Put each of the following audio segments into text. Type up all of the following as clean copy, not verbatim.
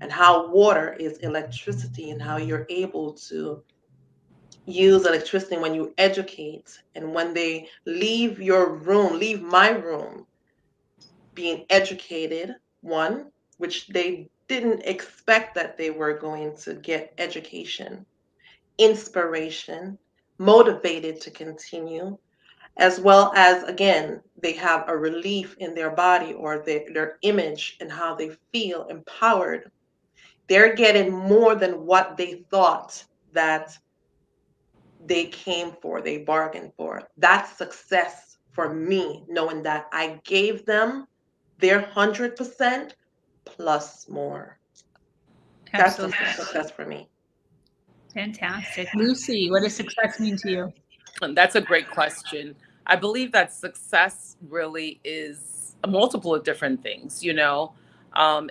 and how water is electricity, and how you're able to use electricity when you educate. And when they leave your room, leave my room, being educated, one, which they didn't expect that they were going to get education, inspiration, motivated to continue, as well as, again, they have a relief in their body or their image and how they feel empowered. They're getting more than what they thought that they came for, they bargained for. That's success for me, knowing that I gave them their 100% plus more. Absolutely. That's success for me. Fantastic. Lucy, what does success mean to you? That's a great question. I believe that success really is a multiple of different things, you know.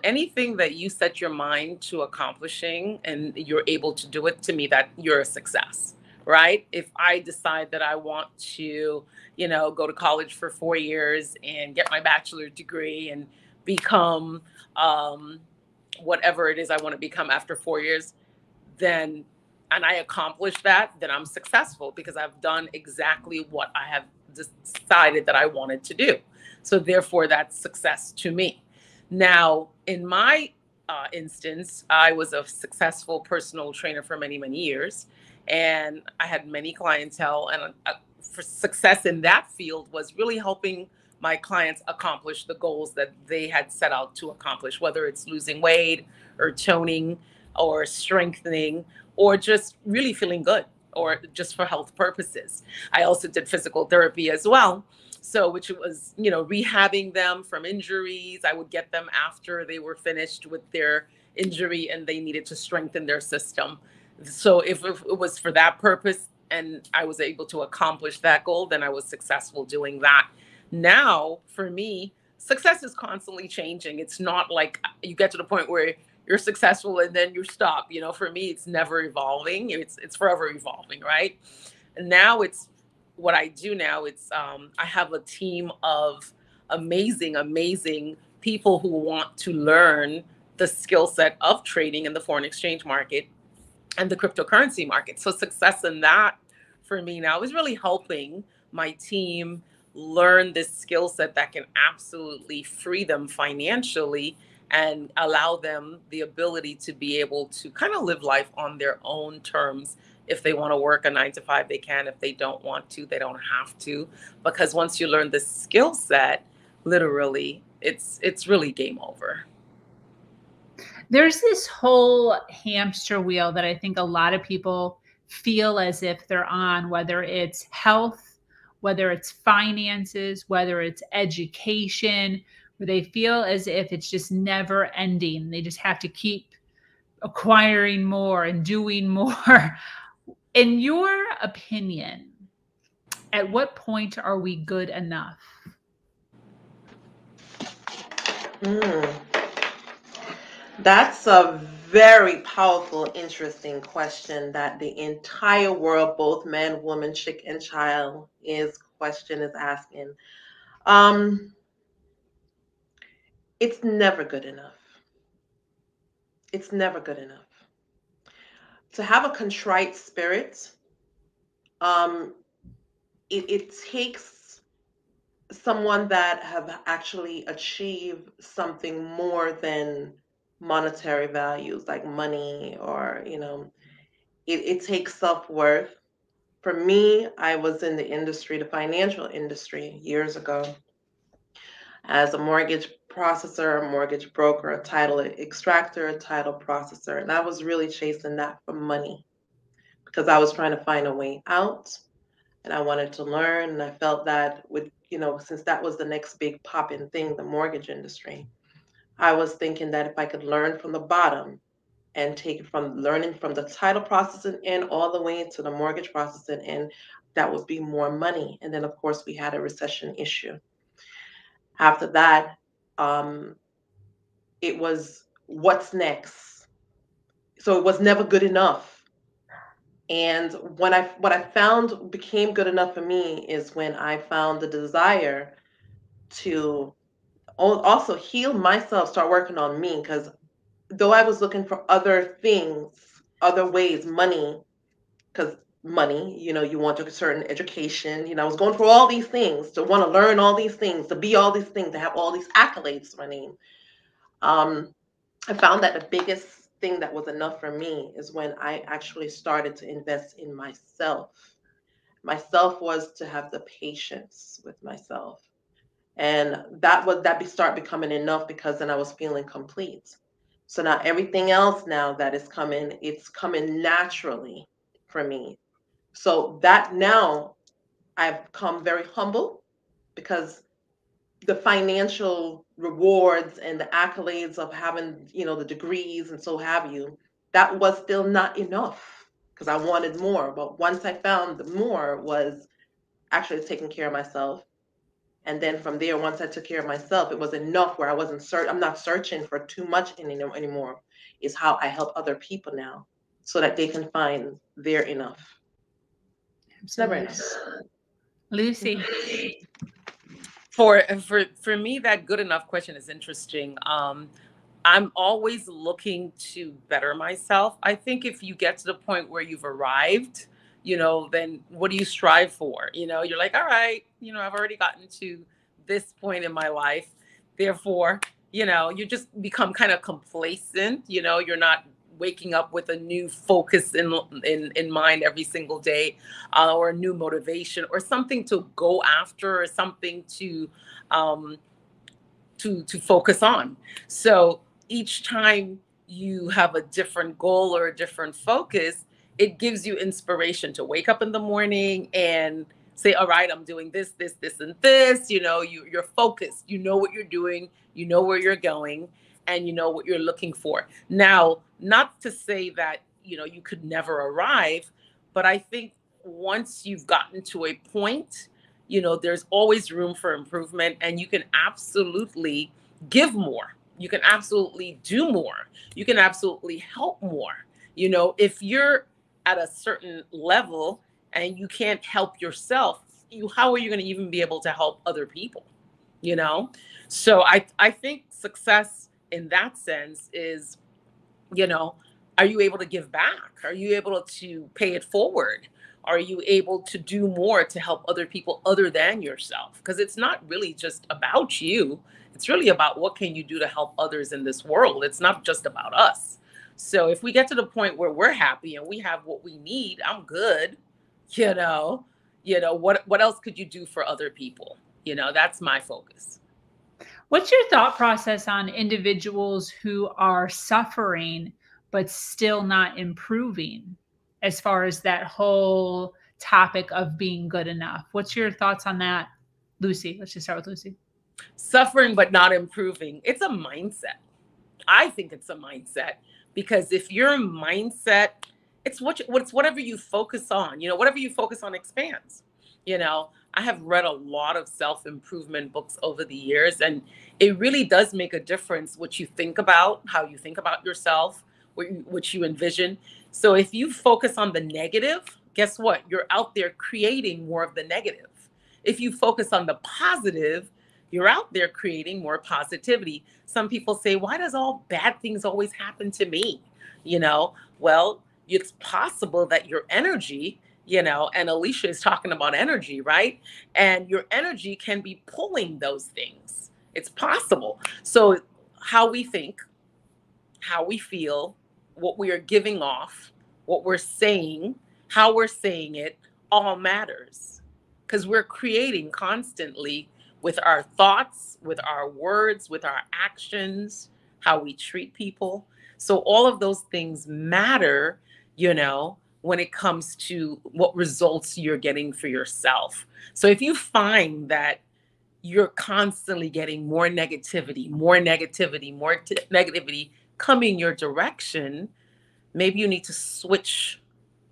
Anything that you set your mind to accomplishing and you're able to do it, to me, that you're a success, right? If I decide that I want to, you know, go to college for 4 years and get my bachelor's degree and become whatever it is I want to become after 4 years, then, and I accomplish that, then I'm successful because I've done exactly what I have decided that I wanted to do. So therefore, that's success to me. Now, in my instance, I was a successful personal trainer for many, many years, and I had many clientele, and for success in that field was really helping my clients accomplish the goals that they had set out to accomplish, whether it's losing weight or toning or strengthening, or just really feeling good, or just for health purposes. I also did physical therapy as well. So, which was, you know, rehabbing them from injuries. I would get them after they were finished with their injury and they needed to strengthen their system. So if it was for that purpose and I was able to accomplish that goal, then I was successful doing that. Now, for me, success is constantly changing. It's not like you get to the point where you're successful and then you stop. You know, for me, it's never evolving. It's forever evolving, right? And now it's what I do now. It's I have a team of amazing people who want to learn the skill set of trading in the foreign exchange market and the cryptocurrency market. So success in that for me now is really helping my team learn this skill set that can absolutely free them financially and allow them the ability to be able to kind of live life on their own terms. If they want to work a 9-to-5, they can. If they don't want to, they don't have to. Because once you learn the skill set, literally, it's really game over. There's this whole hamster wheel that I think a lot of people feel as if they're on, whether it's health, whether it's finances, whether it's education, where they feel as if it's just never ending. They just have to keep acquiring more and doing more. In your opinion, at what point are we good enough? That's a very powerful, interesting question that the entire world, both man, woman, chick, and child, is asking. It's never good enough. It's never good enough. To have a contrite spirit, it takes someone that have actually achieved something more than monetary values, like money, or, you know, it takes self-worth. For me, I was in the industry, the financial industry, years ago as a mortgage processor, a mortgage broker, a title extractor, a title processor. And I was really chasing that for money because I was trying to find a way out and I wanted to learn. And I felt that with, you know, since that was the next big popping thing, the mortgage industry, I was thinking that if I could learn from the bottom and take it from learning from the title processing end all the way to the mortgage processing end, that would be more money. And then, of course, we had a recession issue. After that, it was what's next. So it was never good enough. And when what I found became good enough for me is when I found the desire to also heal myself, start working on me, because though I was looking for other things, other ways, money, because money, you know, you want a certain education. You know, I was going for all these things, to want to learn all these things, to be all these things, to have all these accolades to my name. I found that the biggest thing that was enough for me is when I actually started to invest in myself. Myself was to have the patience with myself. And that started becoming enough, because then I was feeling complete. So now everything else now that is coming, it's coming naturally for me. So that now I've become very humble, because the financial rewards and the accolades of having, you know, the degrees and so have you, that was still not enough, because I wanted more. But once I found the more was actually taking care of myself. And then from there, once I took care of myself, it was enough where I wasn't I'm not searching for too much anymore. Is how I help other people now, so that they can find their enough. Absolutely. Never enough. Lucy. For me, that good enough question is interesting. I'm always looking to better myself. I think if you get to the point where you've arrived, you know, then what do you strive for? You know, you're like, all right, you know, I've already gotten to this point in my life. Therefore, you know, you just become kind of complacent. You know, you're not waking up with a new focus in mind every single day, or a new motivation, or something to go after, or something to focus on. So each time you have a different goal or a different focus, it gives you inspiration to wake up in the morning and say, all right, I'm doing this, this, this, and this. You know, you're focused. You know what you're doing. You know where you're going, and you know what you're looking for. Now, not to say that, you know, you could never arrive, but I think once you've gotten to a point, you know, there's always room for improvement, and you can absolutely give more. You can absolutely do more. You can absolutely help more. You know, if you're at a certain level and you can't help yourself, how are you going to even be able to help other people? You know, so I think success in that sense is, you know, are you able to give back? Are you able to pay it forward? Are you able to do more to help other people other than yourself? Because it's not really just about you. It's really about what can you do to help others in this world. It's not just about us. So if we get to the point where we're happy and we have what we need, I'm good. You know, what else could you do for other people? You know, that's my focus. What's your thought process on individuals who are suffering but still not improving, as far as that whole topic of being good enough? What's your thoughts on that, Lucy? Let's just start with Lucy. Suffering but not improving. It's a mindset. I think it's a mindset. Because if your mindset, it's whatever you focus on, you know, whatever you focus on expands. You know, I have read a lot of self-improvement books over the years, and it really does make a difference what you think about, how you think about yourself, what you envision. So if you focus on the negative, guess what? You're out there creating more of the negative. If you focus on the positive, you're out there creating more positivity. Some people say, why does all bad things always happen to me? You know, well, it's possible that your energy, you know, and Alicia is talking about energy, right? And your energy can be pulling those things. It's possible. So how we think, how we feel, what we are giving off, what we're saying, how we're saying it, all matters. Because we're creating constantly with our thoughts, with our words, with our actions, how we treat people. So all of those things matter, you know, when it comes to what results you're getting for yourself. So if you find that you're constantly getting more negativity coming your direction, maybe you need to switch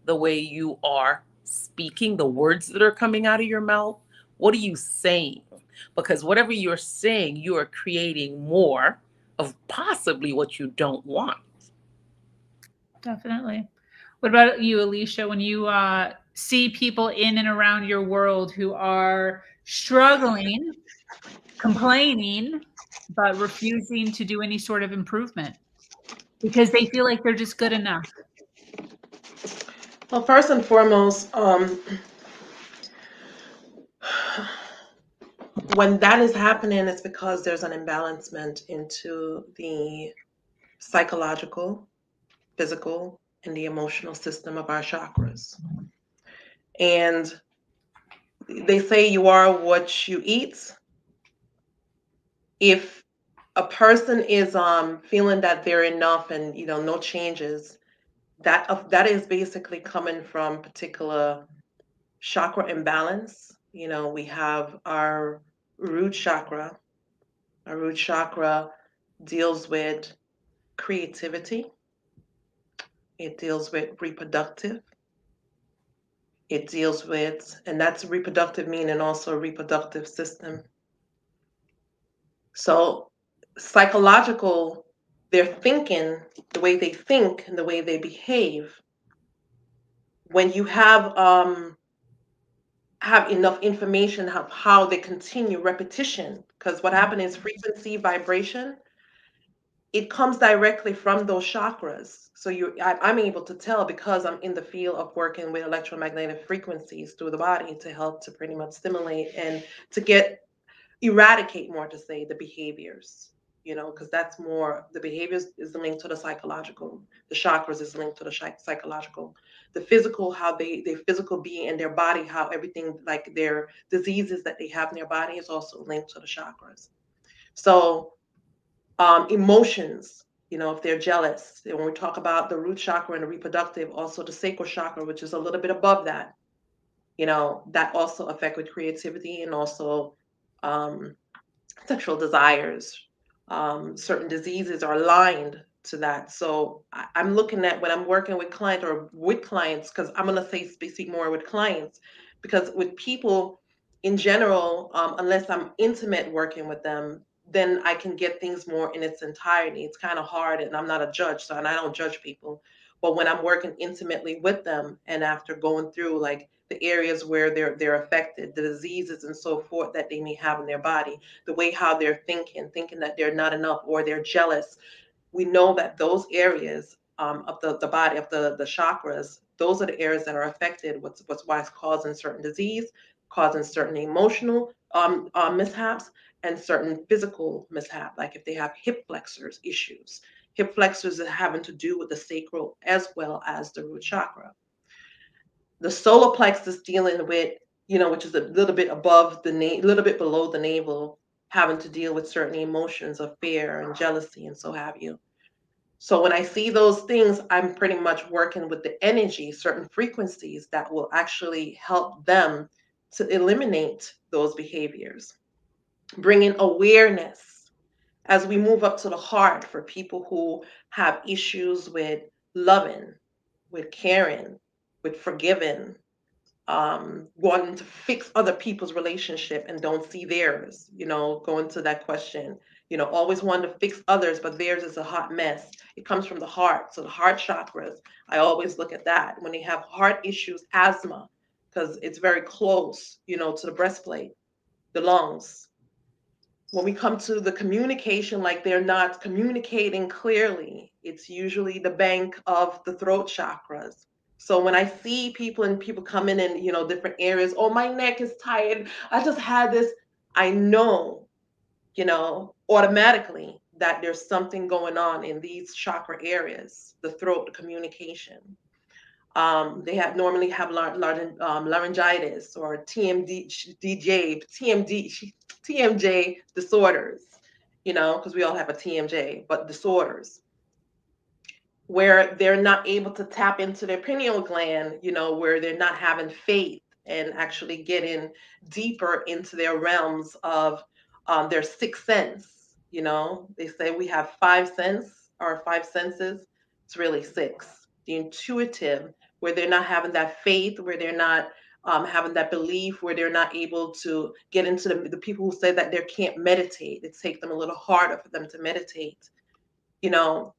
the way you are speaking, the words that are coming out of your mouth. What are you saying? Because whatever you're saying, you are creating more of possibly what you don't want. Definitely. What about you, Alicia? When you see people in and around your world who are struggling, complaining, but refusing to do any sort of improvement. because they feel like they're just good enough? Well, first and foremost, when that is happening, it's because there's an imbalancement into the psychological, physical, and the emotional system of our chakras. And they say you are what you eat. If a person is feeling that they're enough and, you know, no changes, that is basically coming from particular chakra imbalance. You know, we have our root chakra. Our root chakra deals with creativity. It deals with reproductive. It deals with, and that's reproductive meaning also reproductive system. So psychological, their thinking, the way they think and the way they behave. When you have enough information of how they continue repetition, because what happened is frequency, vibration, it comes directly from those chakras. So I'm able to tell because I'm in the field of working with electromagnetic frequencies through the body to help to pretty much stimulate and to eradicate, more to say, the behaviors, you know, because that's more, the behaviors is linked to the psychological, the chakras is linked to the psychological, the physical, how their physical being and their body, how everything, like their diseases that they have in their body is also linked to the chakras. So emotions, you know, if they're jealous, and when we talk about the root chakra and the reproductive, also the sacral chakra, which is a little bit above that, you know, that also affect with creativity and also sexual desires. Certain diseases are aligned to that. So I'm looking at when I'm working with clients or with clients, because I'm going to speak more with clients, because with people in general, unless I'm intimate working with them, then I can get things more in its entirety. It's kind of hard, and I'm not a judge, so and I don't judge people. But when I'm working intimately with them, and after going through like the areas where they're affected, the diseases and so forth that they may have in their body, the way how they're thinking that they're not enough or they're jealous, we know that those areas of the body, of the chakras, those are the areas that are affected. Why it's causing certain disease, causing certain emotional mishaps, and certain physical mishap, like if they have hip flexors issues. Hip flexors is having to do with the sacral as well as the root chakra. The solar plexus dealing with, you know, which is a little bit above the little bit below the navel, having to deal with certain emotions of fear and jealousy and so have you. So when I see those things, I'm pretty much working with the energy, certain frequencies that will actually help them to eliminate those behaviors. Bringing awareness as we move up to the heart for people who have issues with loving, with caring, with forgiving, wanting to fix other people's relationship and don't see theirs, you know, going to that question, you know, always wanting to fix others, but theirs is a hot mess. It comes from the heart. So the heart chakras, I always look at that. When they have heart issues, asthma, because it's very close, you know, to the breastplate, the lungs. When we come to the communication, like they're not communicating clearly, it's usually the bank of the throat chakras. So when I see people and people come in and, you know, different areas, oh, my neck is tired, I just had this, I know, you know, automatically that there's something going on in these chakra areas, the throat, the communication. They have normally have laryngitis or TMJ disorders, you know, because we all have a TMJ, but disorders where they're not able to tap into their pineal gland, you know, where they're not having faith and actually getting deeper into their realms of their sixth sense. You know, they say we have five senses. It's really six. The intuitive, where they're not having that faith, where they're not having that belief, where they're not able to get into the people who say that they can't meditate. It takes them a little harder for them to meditate. You know,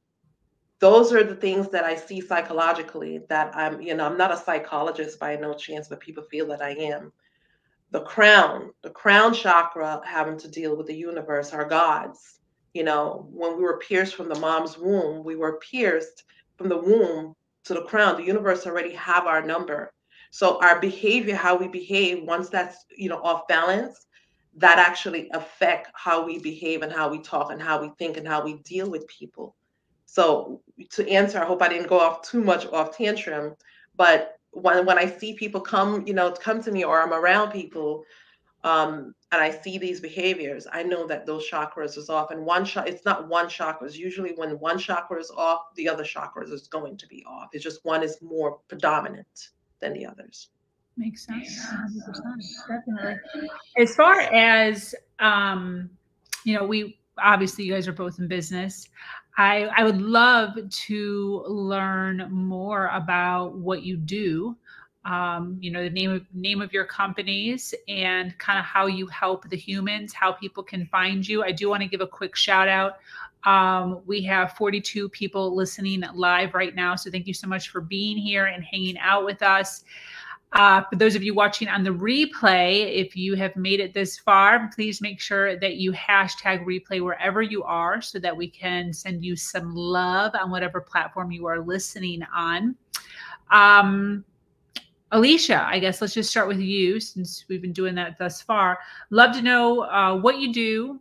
those are the things that I see psychologically that I'm, you know, I'm not a psychologist by no chance, but people feel that I am. The crown chakra having to deal with the universe, our gods, You know, when we were pierced from the mom's womb, we were pierced from the womb to the crown. The universe already have our number. So our behavior, how we behave, once that's, you know, off balance, that actually affect how we behave and how we talk and how we think and how we deal with people. So to answer, I hope I didn't go off too much off tantrum, but when I see people come, you know, come to me, or I'm around people and I see these behaviors, I know that those chakras is off. And it's not one chakra. It's usually when one chakra is off, the other chakras is going to be off. It's just one is more predominant than the others. Makes sense. 100%, definitely. As far as, you know, obviously you guys are both in business. I would love to learn more about what you do, you know, the name of your companies and kind of how you help the humans, how people can find you. I do want to give a quick shout out. We have 42 people listening live right now. So thank you so much for being here and hanging out with us. For those of you watching on the replay, if you have made it this far, please make sure that you hashtag replay wherever you are so that we can send you some love on whatever platform you are listening on. Alicia, I guess let's just start with you since we've been doing that thus far. Love to know what you do,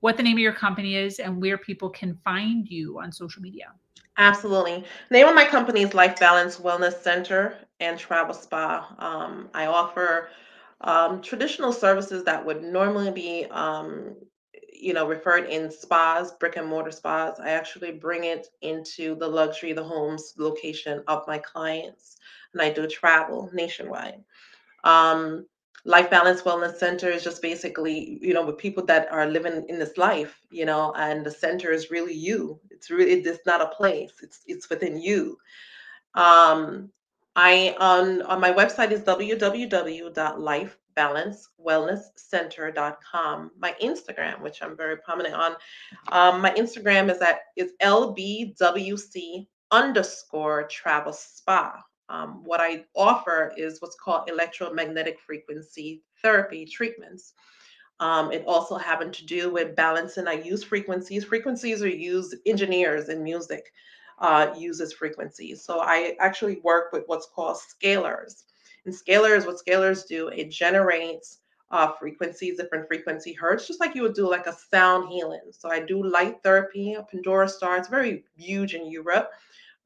what the name of your company is, and where people can find you on social media. Absolutely. Name of my company is Life Balance Wellness Center and Travel Spa. I offer traditional services that would normally be, you know, referred in spas, brick and mortar spas. I actually bring it into the luxury, the homes location of my clients, and I do travel nationwide. Life Balance Wellness Center is just basically, you know, with people that are living in this life, you know, and the center is really you. It's really, it's not a place. It's within you. On my website is www.lifebalancewellnesscenter.com. My Instagram, which I'm very prominent on, my Instagram is LBWC_travel spa. What I offer is what's called electromagnetic frequency therapy treatments. It also having to do with balancing. I use frequencies. Frequencies are used, engineers in music uses frequencies. So I actually work with what's called scalars. And scalars, what scalars do, it generates frequencies, different frequency hertz, just like you would do like a sound healing. So I do light therapy, Pandora star. It's very huge in Europe.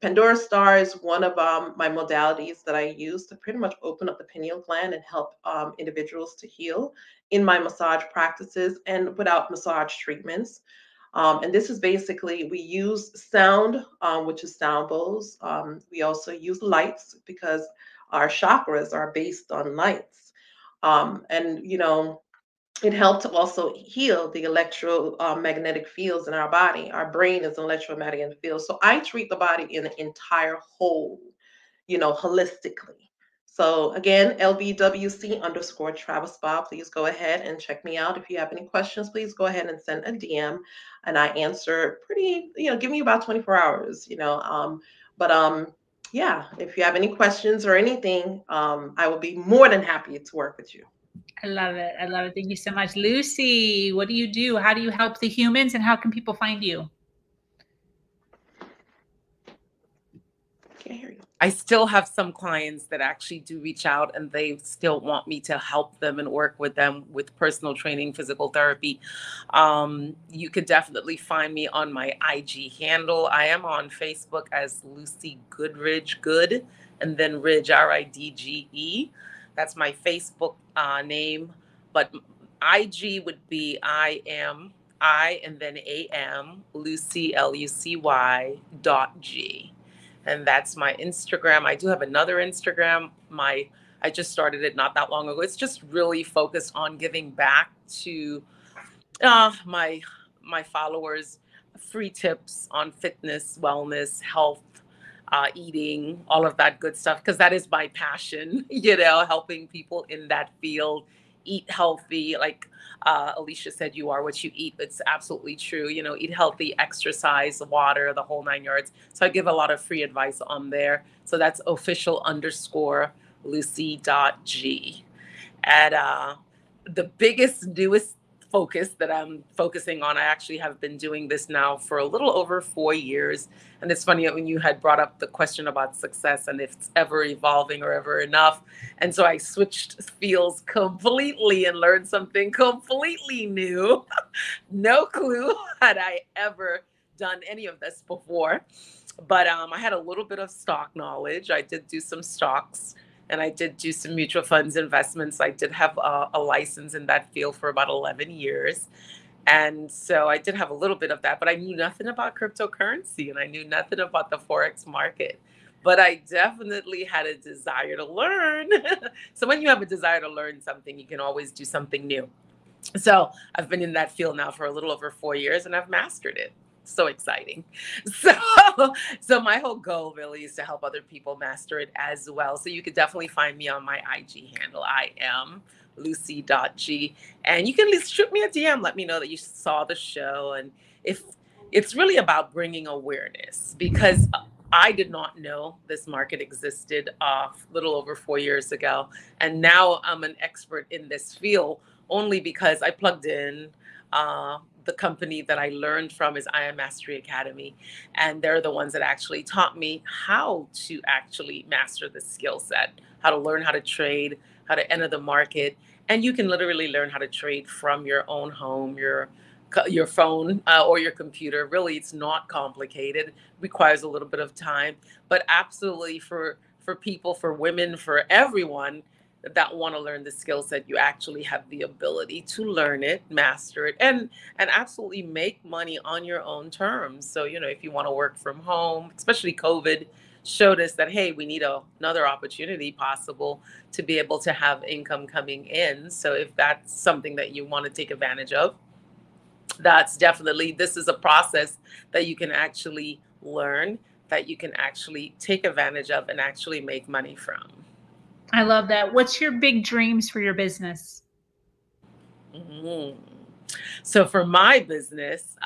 Pandora star is one of my modalities that I use to pretty much open up the pineal gland and help individuals to heal in my massage practices and without massage treatments. And this is basically, we use sound, which is sound bowls. We also use lights because our chakras are based on lights. And, you know, it helped to also heal the electromagnetic fields in our body. Our brain is an electromagnetic field. So I treat the body in the entire whole, you know, holistically. So again, LBWC_travel spa. Please go ahead and check me out. If you have any questions, please go ahead and send a DM. And I answer pretty, you know, give me about 24 hours, you know, yeah, if you have any questions or anything, I will be more than happy to work with you. I love it. I love it. Thank you so much. Lucy, what do you do? How do you help the humans and how can people find you? Can't hear you. I still have some clients that actually do reach out and they still want me to help them and work with them with personal training, physical therapy. You could definitely find me on my IG handle. I am on Facebook as Lucy Goodridge, good, and then Ridge, R-I-D-G-E. That's my Facebook name, but IG would be I am Lucy, Lucy.G. And that's my Instagram. I do have another Instagram. I just started it not that long ago. It's just really focused on giving back to my followers, free tips on fitness, wellness, health, eating, all of that good stuff, because that is my passion, you know, helping people in that field eat healthy. Like Alicia said, you are what you eat. It's absolutely true. You know, eat healthy, exercise, water, the whole nine yards. So I give a lot of free advice on there. So that's official_Lucy.G. And the biggest, newest focus that I'm focusing on. I actually have been doing this now for a little over 4 years. And it's funny when you had brought up the question about success and if it's ever evolving or ever enough. And so I switched fields completely and learned something completely new. No clue had I ever done any of this before. But I had a little bit of stock knowledge. I did do some stocks. And I did do some mutual funds investments. I did have a license in that field for about 11 years. And so I did have a little bit of that, but I knew nothing about cryptocurrency and I knew nothing about the Forex market. But I definitely had a desire to learn. So when you have a desire to learn something, you can always do something new. So I've been in that field now for a little over 4 years and I've mastered it. So exciting. So my whole goal really is to help other people master it as well. So you could definitely find me on my IG handle, iamlucy.g. And you can at least shoot me a DM. Let me know that you saw the show. And if it's really about bringing awareness, because I did not know this market existed a little over 4 years ago. And now I'm an expert in this field only because I plugged in the company that I learned from is I Am Mastery Academy. And they're the ones that actually taught me how to actually master the skill set, how to learn how to trade, how to enter the market. And you can literally learn how to trade from your own home, your phone or your computer. Really, it's not complicated. It requires a little bit of time, but absolutely for people, for women, for everyone, that want to learn the skill set, you actually have the ability to learn it, master it, and absolutely make money on your own terms. So, you know, if you want to work from home, especially COVID showed us that, hey, we need another opportunity possible to be able to have income coming in. So if that's something that you want to take advantage of, that's definitely, this is a process that you can actually learn, that you can actually take advantage of and actually make money from. I love that. What's your big dreams for your business? Mm-hmm. So for my business,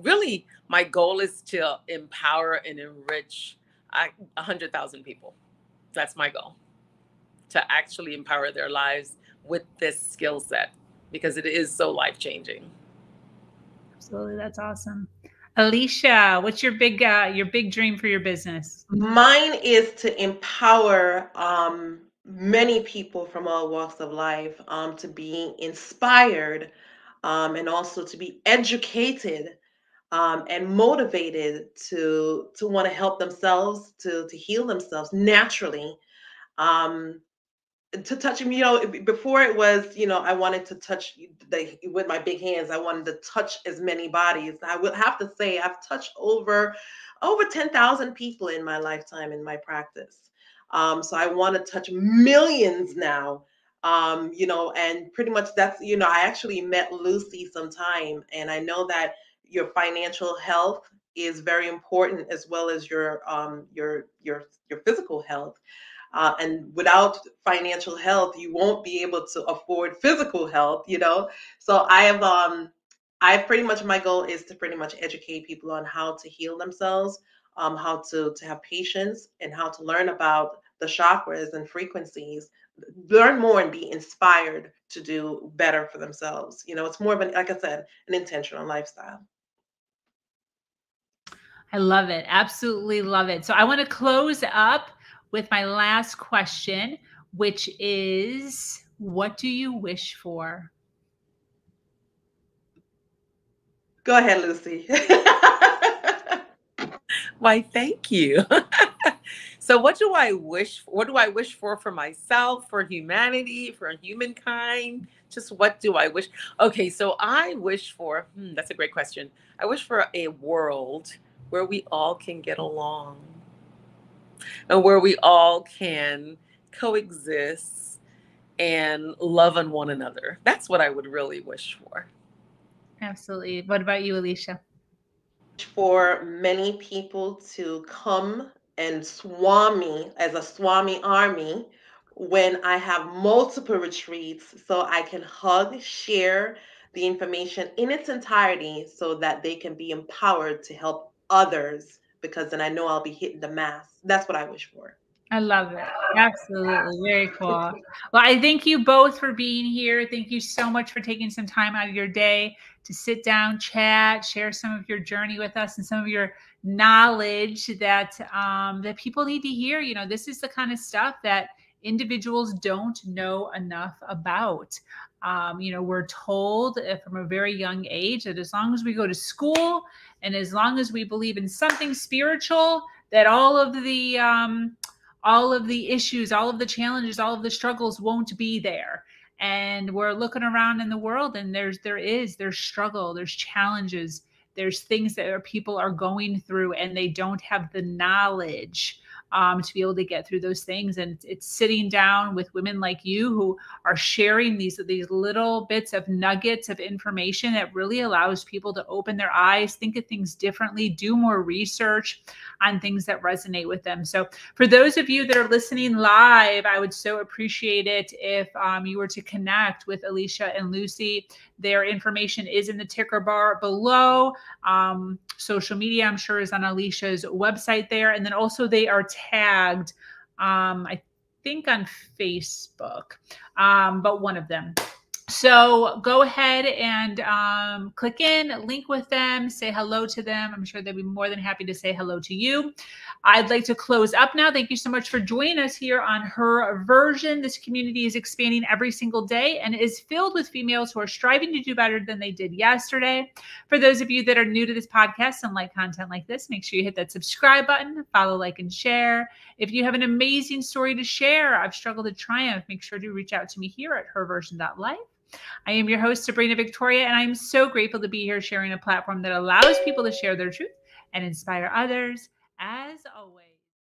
really my goal is to empower and enrich 100,000 people. That's my goal, to actually empower their lives with this skill set because it is so life-changing. Absolutely. That's awesome. Alicia, what's your big dream for your business? Mine is to empower, many people from all walks of life to be inspired and also to be educated and motivated to want to help themselves, to heal themselves naturally, to touch, you know, before it was, you know, I wanted to touch with my big hands. I wanted to touch as many bodies. I would have to say I've touched over 10,000 people in my lifetime in my practice. So I want to touch millions now, you know, and pretty much that's, you know, I actually met Lucy sometime, and I know that your financial health is very important as well as your physical health. And without financial health, you won't be able to afford physical health, you know. So I have pretty much, my goal is to pretty much educate people on how to heal themselves, how to have patience, and how to learn about the chakras and frequencies, learn more and be inspired to do better for themselves. You know, it's more of an, like I said, an intentional lifestyle. I love it. Absolutely love it. So I want to close up with my last question, which is, what do you wish for? Go ahead, Lucy. Why, thank you. So what do I wish for myself, for humanity, for humankind? Just what do I wish? Okay, so I wish for, that's a great question. I wish for a world where we all can get along and where we all can coexist and love on one another. That's what I would really wish for. Absolutely. What about you, Alicia? For many people to come and swami as a swami army when I have multiple retreats, so I can hug, share the information in its entirety so that they can be empowered to help others, because then I know I'll be hitting the mass. That's what I wish for. I love it. Absolutely. Very cool. Well, I thank you both for being here. Thank you so much for taking some time out of your day to sit down, chat, share some of your journey with us and some of your knowledge that, that people need to hear. You know, this is the kind of stuff that individuals don't know enough about. You know, we're told from a very young age that as long as we go to school and as long as we believe in something spiritual, that all of the issues, all of the challenges, all of the struggles won't be there. And we're looking around in the world and there's struggle, there's challenges, there's things that people are going through and they don't have the knowledge to be able to get through those things. And it's sitting down with women like you who are sharing these little bits of nuggets of information that really allows people to open their eyes, think of things differently, do more research on things that resonate with them. So for those of you that are listening live, I would so appreciate it if you were to connect with Alicia and Lucy. Their information is in the ticker bar below. Social media, I'm sure, is on Alicia's website there. And then also they are tagged, I think, on Facebook, but one of them. So go ahead and click in, link with them, say hello to them. I'm sure they'll be more than happy to say hello to you. I'd like to close up now. Thank you so much for joining us here on Her Version. This community is expanding every single day and is filled with females who are striving to do better than they did yesterday. For those of you that are new to this podcast and like content like this, make sure you hit that subscribe button, follow, like, and share. If you have an amazing story to share, I've struggled to triumph, make sure to reach out to me here at herversion.life. I am your host, Sabrina Victoria, and I'm so grateful to be here sharing a platform that allows people to share their truth and inspire others, as always.